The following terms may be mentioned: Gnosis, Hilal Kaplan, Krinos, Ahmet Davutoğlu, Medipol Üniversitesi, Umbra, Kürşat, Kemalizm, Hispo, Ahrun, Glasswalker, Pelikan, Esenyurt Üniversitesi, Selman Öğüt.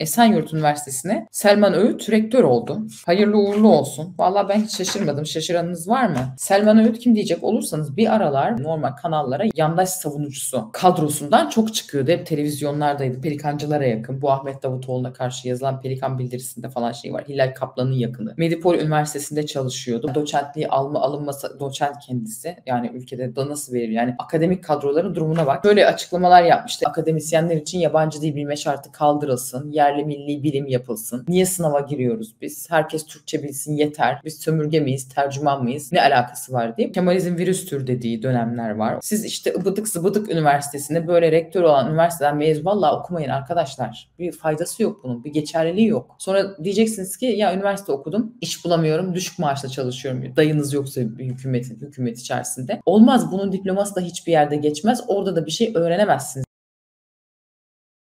Esenyurt Üniversitesi'ne Selman Öğüt rektör oldu. Hayırlı uğurlu olsun. Vallahi ben hiç şaşırmadım. Şaşıranınız var mı? Selman Öğüt kim diyecek olursanız bir aralar normal kanallara yandaş savunucusu kadrosundan çok çıkıyordu. Hep televizyonlardaydı. Pelikancılara yakın. Bu Ahmet Davutoğlu'na karşı yazılan Pelikan bildirisinde falan şey var. Hilal Kaplan'ın yakını. Medipol Üniversitesi'nde çalışıyordu. Doçentliği alınması doçent kendisi. Yani ülkede da nasıl verir? Yani akademik kadroların durumuna bak. Böyle açıklamalar yapmıştı. Akademisyenler için yabancı dil bilme şartı kaldırılsın. Yerli milli bilim yapılsın. Niye sınava giriyoruz biz? Herkes Türkçe bilsin yeter. Biz sömürge miyiz? Tercüman mıyız? Ne alakası var diye. Kemalizm virüs tür dediği dönemler var. Siz işte ıbıdık zıbıdık üniversitesinde böyle rektör olan üniversiteden mezun. Valla okumayın arkadaşlar. Bir faydası yok bunun. Bir geçerliliği yok. Sonra diyeceksiniz ki ya üniversite okudum. İş bulamıyorum. Düşük maaşla çalışıyorum. Dayınız yoksa hükümet içerisinde. Olmaz. Bunun diploması da hiçbir yerde geçmez. Orada da bir şey öğrenemezsiniz.